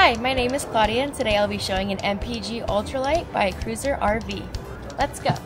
Hi, my name is Claudia and today I'll be showing an MPG Ultralight by Cruiser RV. Let's go!